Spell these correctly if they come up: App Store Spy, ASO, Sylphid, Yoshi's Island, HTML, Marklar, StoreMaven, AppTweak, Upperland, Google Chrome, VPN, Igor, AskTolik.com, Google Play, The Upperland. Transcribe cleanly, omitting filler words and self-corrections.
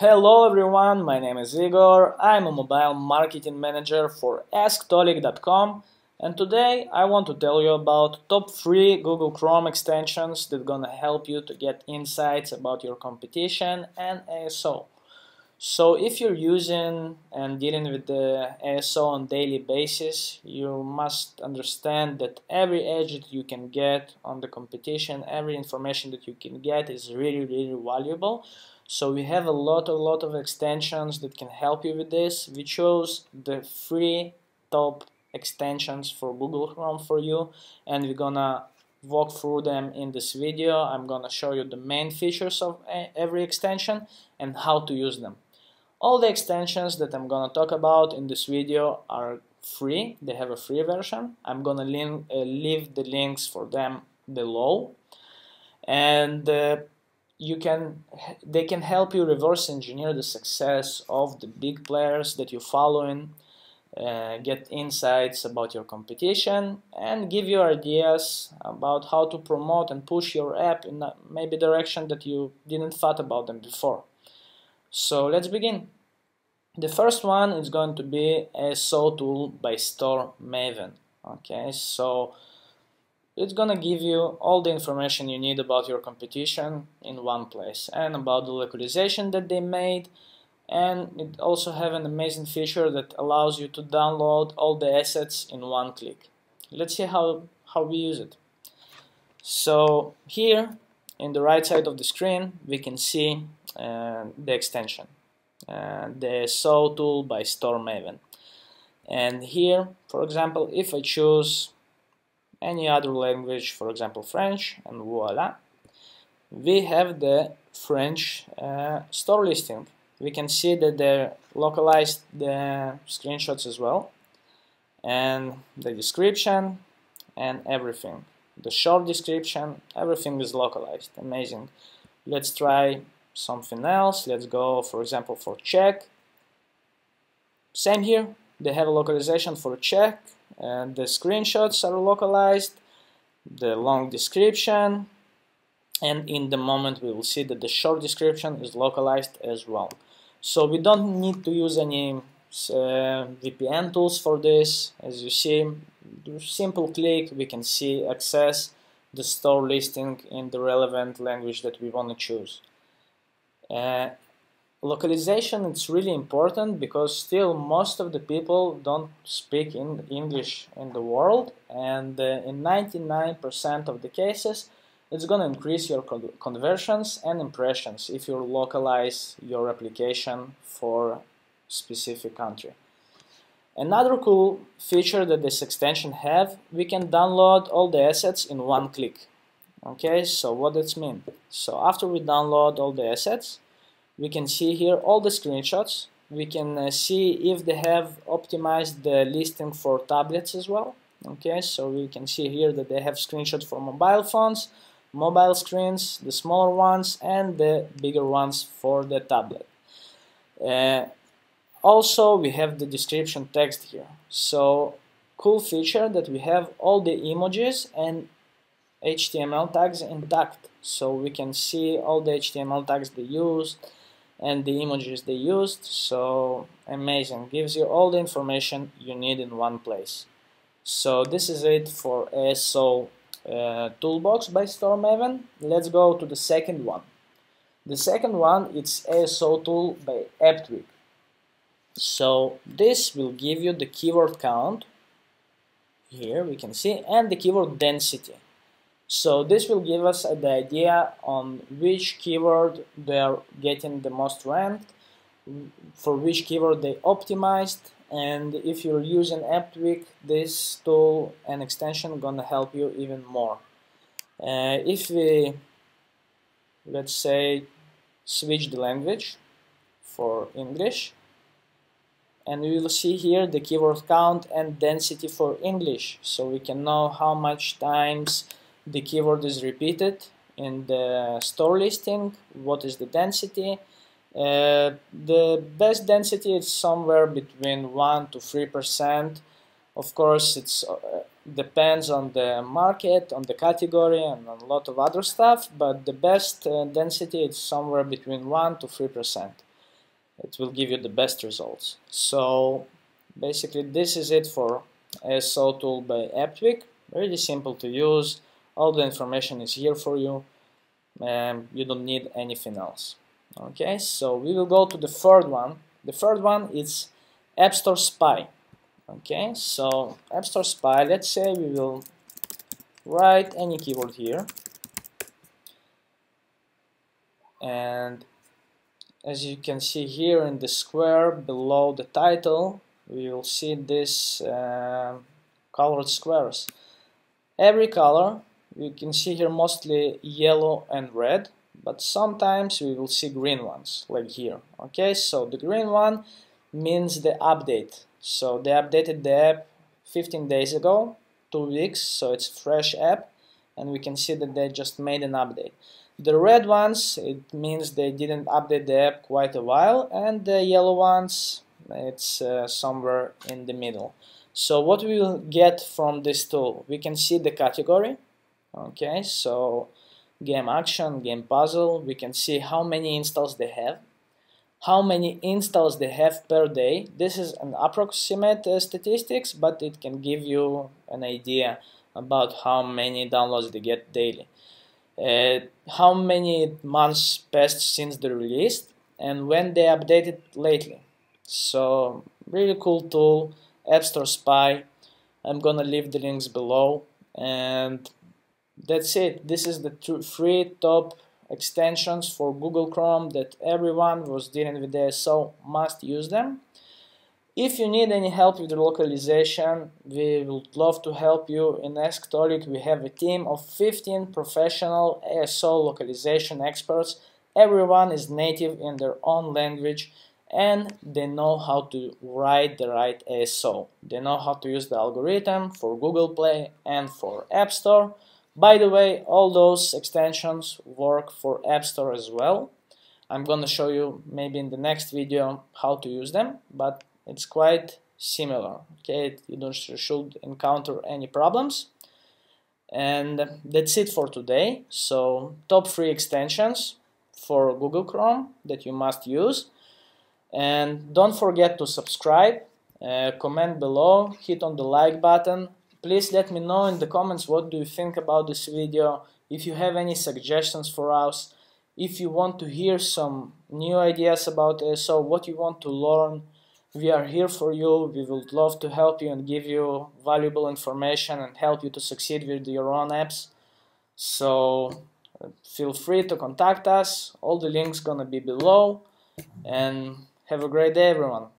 Hello everyone, my name is Igor, I'm a mobile marketing manager for AskTolik.com, and today I want to tell you about top 3 Google Chrome extensions that gonna help you to get insights about your competition and ASO. So if you're using and dealing with the ASO on daily basis, you must understand that every edge that you can get on the competition, every information that you can get is really, really valuable. So we have a lot of extensions that can help you with this. We chose the 3 top extensions for Google Chrome for you, and we're gonna walk through them in this video. I'm gonna show you the main features of every extension and how to use them. All the extensions that I'm gonna talk about in this video are free. They have a free version. I'm gonna leave the links for them below, and they can help you reverse engineer the success of the big players that you're following, get insights about your competition, and give you ideas about how to promote and push your app in maybe direction that you didn't thought about them before. So let's begin. The first one is going to be ASO tool by StoreMaven. Okay, so it's gonna give you all the information you need about your competition in one place, and about the localization that they made, and it also have an amazing feature that allows you to download all the assets in one click. Let's see how we use it. So here in the right side of the screen we can see the extension, the ASO tool by StoreMaven, and here for example if I choose any other language, for example French, and voila, we have the French store listing. We can see that they localized the screenshots as well, and the description and everything, the short description, everything is localized. Amazing. Let's try something else. Let's go for example for Czech. Same here, they have a localization for Czech, and the screenshots are localized, the long description, and in the moment we will see that the short description is localized as well. So we don't need to use any VPN tools for this. As you see, simple click, we can see access the store listing in the relevant language that we want to choose. Localization, it's really important because still most of the people don't speak in English in the world, and in 99% of the cases it's going to increase your conversions and impressions if you localize your application for specific country. Another cool feature that this extension have, we can download all the assets in one click. Okay, so what does it mean? So after we download all the assets, we can see here all the screenshots. We can see if they have optimized the listing for tablets as well. Okay, so we can see here that they have screenshots for mobile phones, mobile screens, the smaller ones, and the bigger ones for the tablet. Also, we have the description text here. So, cool feature that we have all the emojis and HTML tags intact. So we can see all the HTML tags they used and the images they used. So amazing, gives you all the information you need in one place. So this is it for ASO toolbox by StoreMaven. Let's go to the second one. The second one, it's ASO tool by AppTweak. So this will give you the keyword count, here we can see, and the keyword density. So this will give us the idea on which keyword they are getting the most ranked, for which keyword they optimized, and if you're using AppTweak, this tool and extension gonna help you even more. If we, let's say, switch the language for English, and we will see here the keyword count and density for English, so we can know how much times the keyword is repeated in the store listing, what is the density. The best density is somewhere between 1 to 3%. Of course, it's depends on the market, on the category, and on a lot of other stuff, but the best density is somewhere between 1 to 3%. it will give you the best results. So basically this is it for ASO tool by AppTweak. Really simple to use, all the information is here for you, and you don't need anything else. Okay, so we will go to the third one. The third one is App Store Spy. Okay, so App Store Spy, let's say we will write any keyword here, and as you can see here in the square below the title, we will see these colored squares. Every color, you can see here mostly yellow and red, but sometimes we will see green ones, like here. Okay, so the green one means the update. So they updated the app 15 days ago, 2 weeks, so it's a fresh app, and we can see that they just made an update. The red ones, it means they didn't update the app quite a while, and the yellow ones, it's somewhere in the middle. So what we will get from this tool, we can see the category, okay, so game action, game puzzle, we can see how many installs they have, how many installs they have per day. This is an approximate statistics, but it can give you an idea about how many downloads they get daily, how many months passed since the release, and when they updated lately. So really cool tool, App Store Spy. I'm gonna leave the links below, and that's it. This is the 3 top extensions for Google Chrome that everyone who's dealing with ASO must use them. If you need any help with the localization, we would love to help you. In AskTolik, we have a team of 15 professional ASO localization experts. Everyone is native in their own language, and they know how to write the right ASO. They know how to use the algorithm for Google Play and for App Store. By the way, all those extensions work for App Store as well. I'm gonna show you maybe in the next video how to use them, but it's quite similar. Okay, you don't should encounter any problems. And that's it for today. So top 3 extensions for Google Chrome that you must use. And don't forget to subscribe, comment below, hit on the like button. Please let me know in the comments what do you think about this video, if you have any suggestions for us, if you want to hear some new ideas about ASO, what you want to learn. We are here for you, we would love to help you and give you valuable information and help you to succeed with your own apps. So feel free to contact us, all the links gonna be below, and have a great day everyone.